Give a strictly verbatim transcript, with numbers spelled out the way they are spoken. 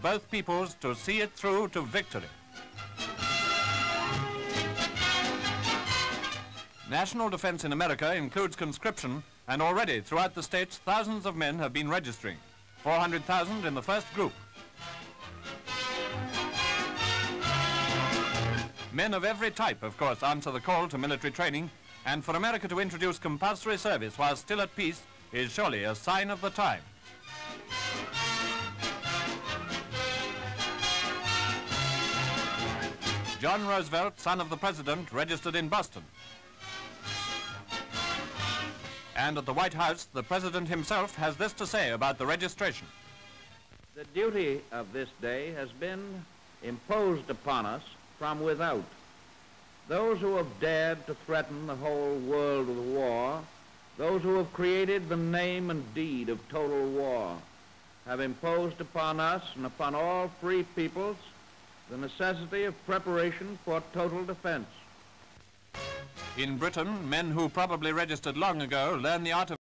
of both peoples to see it through to victory. National defense in America includes conscription, and already throughout the states, thousands of men have been registering, four hundred thousand in the first group. Men of every type, of course, answer the call to military training, and for America to introduce compulsory service while still at peace is surely a sign of the time. John Roosevelt, son of the president, registered in Boston. And at the White House, the president himself has this to say about the registration. The duty of this day has been imposed upon us from without. Those who have dared to threaten the whole world with war, those who have created the name and deed of total war, have imposed upon us and upon all free peoples the necessity of preparation for total defense. In Britain, men who probably registered long ago learned the art of